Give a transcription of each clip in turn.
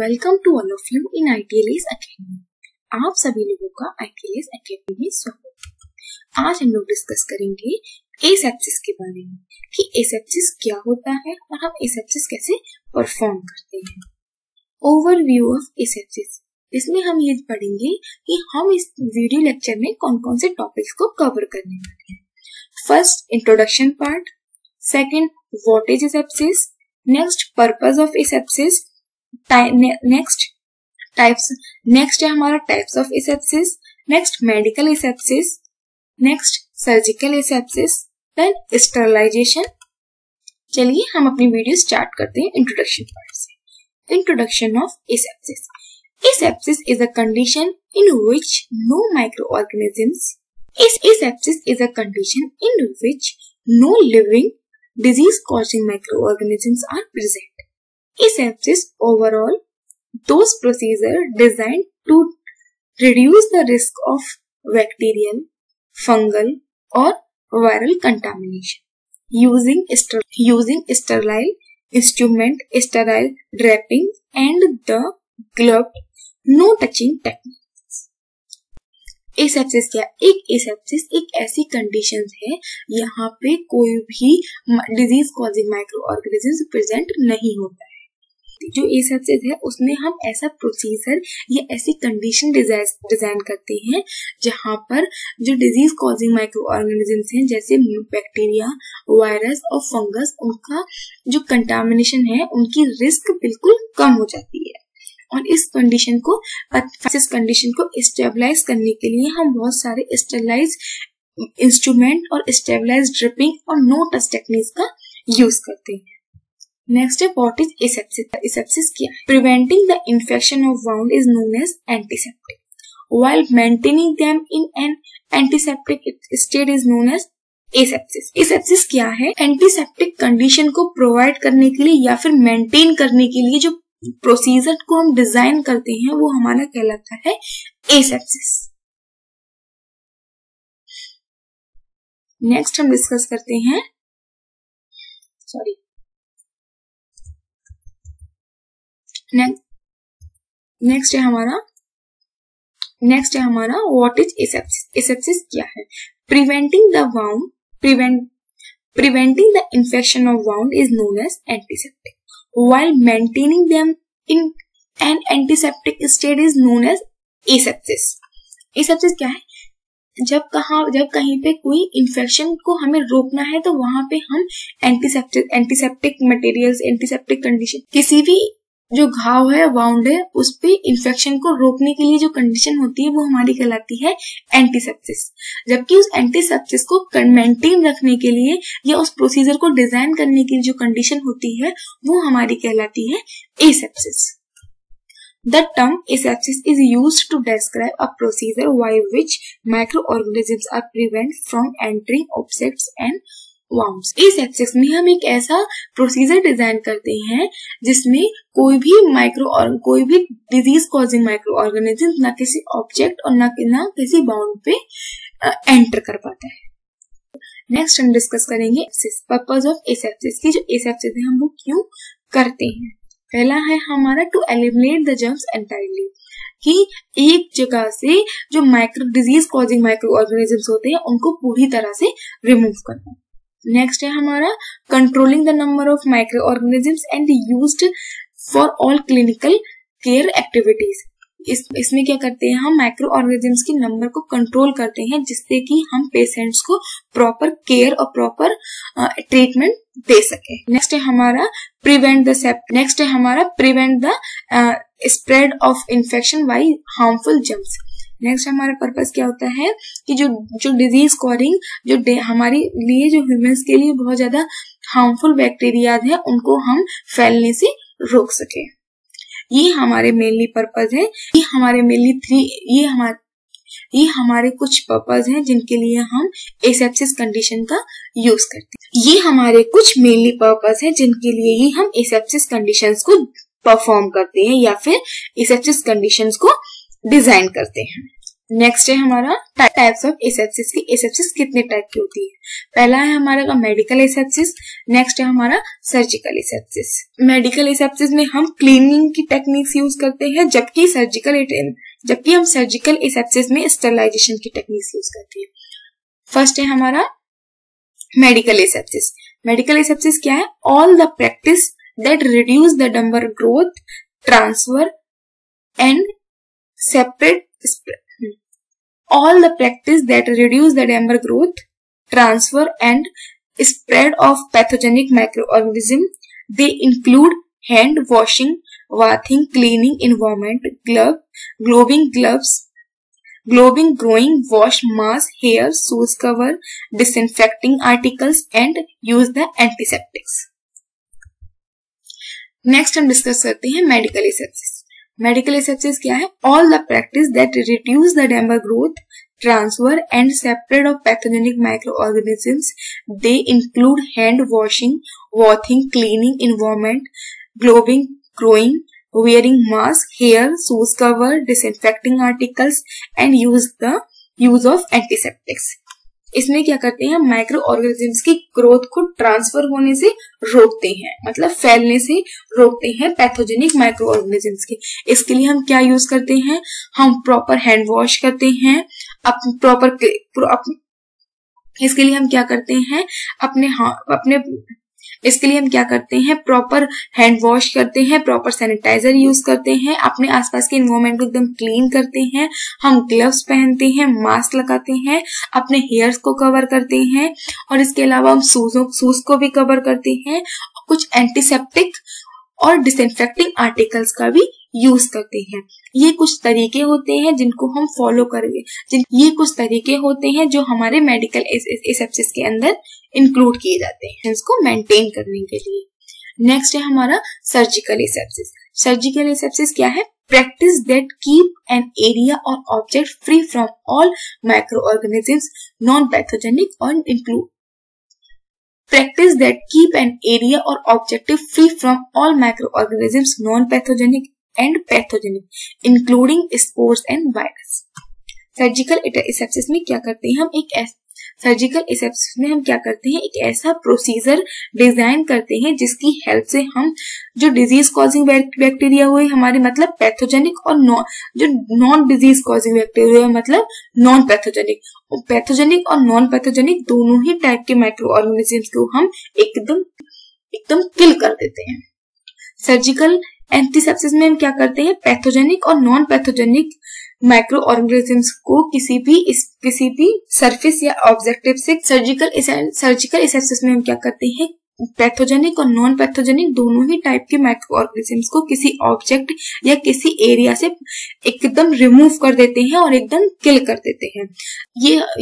Welcome to all of you in ITLS Academy। आप सभी लोगों का ITLS Academy में स्वागत। आज हम लोग डिस्कस करेंगे एसेप्सिस के बारे में कि एसेप्सिस क्या होता है और हम एसेप्सिस कैसे परफॉर्म करते हैं। ओवरव्यू ऑफ एसेप्सिस, इसमें हम ये पढ़ेंगे कि हम इस वीडियो लेक्चर में कौन कौन से टॉपिक्स को कवर करने वाले हैं। First introduction part, second what is asepsis, next purpose of asepsis, next है हमारा types of asepsis, next medical asepsis, next surgical asepsis, then sterilisation. चलिए हम अपनी वीडियो स्टार्ट करते हैं इंट्रोडक्शन पार्ट से। Introduction of asepsis. Asepsis is a condition in which no micro organisms living disease causing micro organisms are present. Asepsis overall those procedures designed to reduce the risk of bacterial, fungal or viral contamination using sterile instrument, sterile draping and the gloved no touching techniques। Asepsis क्या? एक asepsis एक ऐसी condition है यहाँ पे कोई भी disease causing micro organism present नहीं होता है। जो एसेप्सिस है उसमें हम ऐसा प्रोसीजर या ऐसी कंडीशन डिजाइन करते हैं जहां पर जो डिजीज कॉजिंग माइक्रो ऑर्गेनिजम्स हैं जैसे बैक्टीरिया, वायरस और फंगस, उनका जो कंटामिनेशन है उनकी रिस्क बिल्कुल कम हो जाती है। और इस कंडीशन को स्टेबलाइज करने के लिए हम बहुत सारे स्टेबलाइज इंस्ट्रूमेंट और स्टेबलाइज ड्रिपिंग और नो टच टेक्निक्स का यूज करते हैं। नेक्स्ट है व्हाट इज एसेप्सिस। एसेप्सिस क्या है? Preventing the infection of wound is known as antiseptic, while maintaining them in an antiseptic state is known as asepsis. Asepsis क्या है? Antiseptic condition को provide करने के लिए या फिर मेंटेन करने के लिए जो प्रोसीजर को हम डिजाइन करते हैं वो हमारा कहलाता है एसेप्सिस। नेक्स्ट हम डिस्कस करते हैं नेक्स्ट है हमारा व्हाट इज एसेप्सिस। एसेप्सिस क्या है? Preventing the infection of wound is known as antiseptic, while maintaining them in an antiseptic state is known as asepsis. Asepsis क्या है? जब कहीं पे कोई इन्फेक्शन को हमें रोकना है तो वहां पे हम एंटीसेप्टिक मटेरियल्स, एंटीसेप्टिक कंडीशन, किसी भी जो घाव है, वाउंड है, उस पे इन्फेक्शन को रोकने के लिए जो कंडीशन होती है वो हमारी कहलाती है एंटीसेप्सिस। जबकि उस एंटीसेप्सिस को मेंटेन रखने के लिए या उस प्रोसीजर को डिजाइन करने के लिए जो कंडीशन होती है वो हमारी कहलाती है asepsis. The term asepsis is used to describe a procedure by which micro organisms are prevent from entering objects and wounds. Asepsis में हम एक ऐसा प्रोसीजर डिजाइन करते हैं जिसमें कोई भी डिजीज कॉजिंग माइक्रो ऑर्गेनिज्म ना किसी ऑब्जेक्ट और ना किसी बाउंड पे एंटर कर पाता है। नेक्स्ट हम डिस्कस करेंगे पर्पस ऑफ एसेप्सिस की, जो एसेप्सिस है हम वो क्यों करते हैं। पहला है हमारा to eliminate the germs entirely, कि एक जगह से जो micro disease causing micro organisms होते हैं उनको पूरी तरह से रिमूव करना। नेक्स्ट है हमारा controlling the number of micro organisms and used for all clinical care activities. इसमें क्या करते हैं हम माइक्रो ऑर्गेनिजम्स के नंबर को कंट्रोल करते हैं जिससे कि हम पेशेंट्स को प्रॉपर केयर और प्रॉपर ट्रीटमेंट दे सके। नेक्स्ट है हमारा prevent the spread of infection by harmful germs. Next हमारा पर्पस क्या होता है कि जो डिजीज कॉजिंग, जो हमारे लिए, जो ह्यूमंस के लिए बहुत ज्यादा हार्मफुल बैक्टीरियाज हैं उनको हम फैलने से रोक सके। ये हमारे कुछ पर्पस हैं जिनके लिए हम एसेप्सिस कंडीशन का यूज करते हैं। परफॉर्म करते हैं या फिर एसेप्सिस कंडीशन को डिजाइन करते हैं। नेक्स्ट है हमारा टाइप्स ऑफ एसेप्सिस की एसेप्सिस कितने टाइप की होती है। पहला है हमारा का मेडिकल एसेप्सिस, नेक्स्ट है हमारा सर्जिकल एसेप्सिस। मेडिकल एसेप्सिस में हम क्लीनिंग की टेक्निक्स यूज करते हैं, जबकि हम सर्जिकल एसेप्सिस में स्टरलाइजेशन की टेक्निक्स यूज करते हैं। फर्स्ट है हमारा मेडिकल एसेप्सिस। मेडिकल एसेप्सिस क्या है? All the practice that reduce the number growth transfer and separate all the practice that reduce the damper growth, transfer and spread of pathogenic microorganism. They include hand washing, bathing, cleaning environment, globing, growing, wash mass, hair, shoes cover, disinfecting articles and use the antiseptics. Next हम discuss करते हैं medical asepsis. Medical asepsis क्या है? All the practice that reduce the number growth transfer and separate of pathogenic micro organisms. They include hand washing, bathing, cleaning environment, gloving, growing, wearing mask, hair, shoes cover, disinfecting articles and use of antiseptics. इसमें क्या करते हैं? Micro organisms की growth को transfer होने से रोकते हैं, मतलब फैलने से रोकते हैं पैथोजेनिक माइक्रो ऑर्गेनिजम्स की। इसके लिए हम क्या यूज करते हैं? हम प्रॉपर हैंड वॉश करते हैं, इसके लिए हम क्या करते हैं? प्रॉपर हैंड वॉश करते हैं, प्रॉपर सैनिटाइजर यूज करते हैं, अपने आसपास के एनवायरमेंट को एकदम क्लीन करते हैं, हम ग्लव्स पहनते हैं, मास्क लगाते हैं, अपने हेयर्स को कवर करते हैं और इसके अलावा हम शूज को भी कवर करते हैं। कुछ एंटीसेप्टिक और डिसइंफेक्टिंग आर्टिकल्स का भी यूज करते हैं। ये कुछ तरीके होते हैं जिनको हम फॉलो करेंगे, ये कुछ तरीके होते हैं जो हमारे मेडिकल एसेप्सिस के अंदर इंक्लूड किए जाते हैं इसको मेंटेन करने के लिए। नेक्स्ट है हमारा सर्जिकल एसेप्सिस। सर्जिकल एसेप्सिस क्या है? Practice that keep an area or object free from all micro organisms non pathogenic और include practice that keep an area or objective free from all micro organisms non pathogenic and pathogenic including spores and virus. Surgical asepsis में क्या करते हैं? हम क्या करते हैं? एक ऐसा प्रोसीजर डिजाइन करते हैं जिसकी हेल्प से हम जो डिजीज कॉजिंग बैक्टीरिया हुए हमारे मतलब पैथोजेनिक और जो नॉन डिजीज कॉजिंग बैक्टीरिया हुए मतलब नॉन पैथोजेनिक, पैथोजेनिक और नॉन पैथोजेनिक दोनों ही टाइप के माइक्रो ऑर्गेनिजम्स को हम एकदम किल कर देते हैं। सर्जिकल एंटीसेप्सिस में हम क्या करते हैं? पैथोजेनिक और नॉन पैथोजेनिक माइक्रो ऑर्गेनिजम्स को किसी भी सरफेस या ऑब्जेक्टिव से। सर्जिकल एसेप्सिस में हम क्या करते हैं? पैथोजेनिक और नॉन पैथोजेनिक दोनों ही टाइप के माइक्रो ऑर्गेनिजम्स को किसी ऑब्जेक्ट या किसी एरिया से एकदम रिमूव कर देते हैं और एकदम किल कर देते हैं।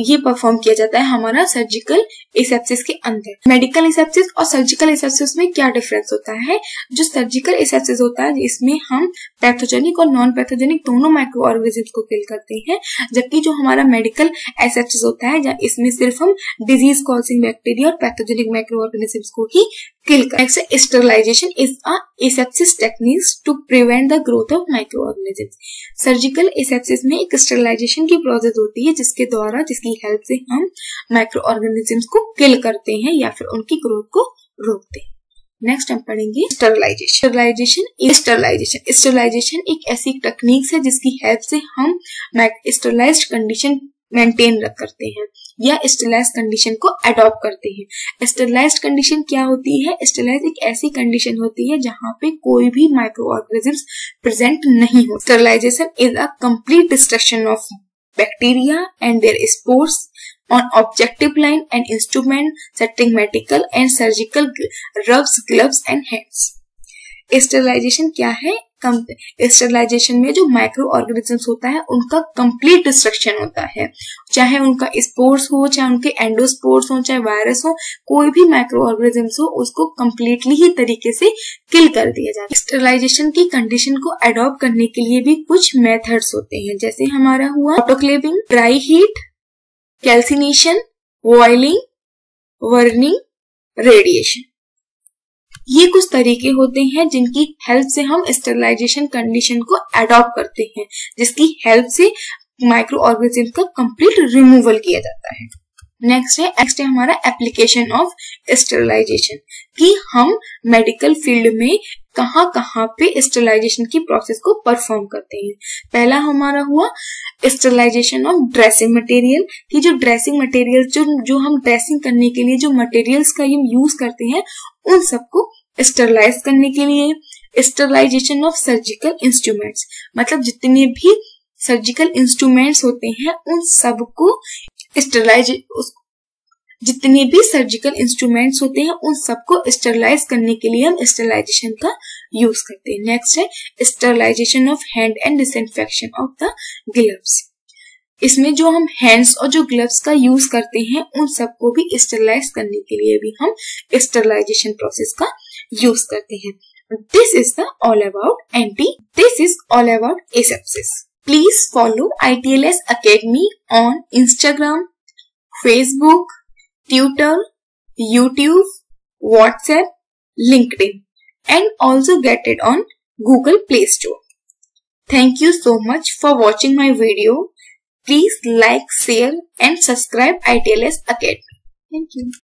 ये परफॉर्म किया जाता है हमारा सर्जिकल एसेप्सिस के अंदर। मेडिकल एसेप्सिस और सर्जिकल एसेप्सिस में क्या डिफरेंस होता है? जो सर्जिकल एसेप्सिस होता है इसमें हम पैथोजेनिक और नॉन पैथोजेनिक दोनों माइक्रो ऑर्गेनिजम्स को किल करते हैं, जबकि जो हमारा मेडिकल एसेप्सिस होता है इसमें सिर्फ हम डिजीज कॉजिंग बैक्टीरिया और पैथोजेनिक माइक्रो ऑर्गेनिजम्स को ही किल कर। Next, sterilization is a asepsis technique to prevent the growth of micro organisms. Surgical asepsis में एक स्टरलाइजेशन की प्रोसेस होती है जिसकी हेल्प से हम माइक्रो ऑर्गेनिजम्स को किल करते हैं या फिर उनकी ग्रोथ को रोकते हैं। नेक्स्ट हम पढ़ेंगे स्टरलाइजेशन। एक ऐसी टेक्निक है जिसकी हेल्प से हम स्टरलाइज्ड कंडीशन मेंटेन करते हैं या स्टरलाइज कंडीशन को अडॉप्ट करते हैं। स्टरलाइज कंडीशन क्या होती है? स्टरलाइज एक ऐसी कंडीशन होती है जहां पे कोई भी माइक्रो ऑर्गेनिजम्स प्रेजेंट नहीं हो। Sterilization is a complete destruction of bacteria and their spores on objective line and instrument setting medical and surgical rubs, gloves and hands. Sterilization क्या है? स्टरलाइजेशन में जो माइक्रो ऑर्गेनिजम्स होता है उनका कंप्लीट डिस्ट्रक्शन होता है, चाहे उनका स्पोर्स हो, चाहे उनके एंडोस्पोर्स हो, चाहे वायरस हो, कोई भी माइक्रो ऑर्गेनिजम्स हो उसको कम्प्लीटली ही तरीके से किल कर दिया जाता है। स्टरलाइजेशन की कंडीशन को अडॉप्ट करने के लिए भी कुछ मेथड्स होते हैं, जैसे हमारा हुआ autoclaving, dry heat, calcination, boiling, burning, radiation. ये कुछ तरीके होते हैं जिनकी हेल्प से हम स्टरलाइजेशन कंडीशन को अडॉप्ट करते हैं, जिसकी हेल्प से माइक्रो ऑर्गेनिज्म का कंप्लीट रिमूवल किया जाता है। नेक्स्ट है हमारा एप्लीकेशन ऑफ स्टेरिलाइजेशन कि हम मेडिकल फील्ड में कहाँ कहाँ पे स्टेरिलाइजेशन की प्रोसेस को परफॉर्म करते हैं। पहला हमारा हुआ स्टेरिलाइजेशन ऑफ ड्रेसिंग मटेरियल कि जो ड्रेसिंग मटेरियल जो हम ड्रेसिंग करने के लिए जो मटेरियल्स का हम यूज करते हैं उन सबको स्टेरिलाइज करने के लिए। स्टेरिलाइजेशन ऑफ सर्जिकल इंस्ट्रूमेंट्स मतलब जितने भी सर्जिकल इंस्ट्रूमेंट्स होते हैं उन सबको स्टेरिलाइज जितने भी सर्जिकल इंस्ट्रूमेंट्स होते हैं उन सबको स्टेरिलाइज करने के लिए हम स्टेरिलाइजेशन का यूज करते हैं। नेक्स्ट है sterilisation of hand and disinfection of the gloves. इसमें जो हम हैंड्स और जो ग्लव्स का यूज करते हैं उन सबको भी स्टेरिलाइज करने के लिए भी हम स्टेरिलाइजेशन प्रोसेस का यूज करते हैं। This is all about asepsis। Please follow ITLS Academy on Instagram, Facebook, Twitter, YouTube, WhatsApp, LinkedIn, and also get it on Google Play Store. Thank you so much for watching my video. Please like, share, and subscribe ITLS Academy. Thank you.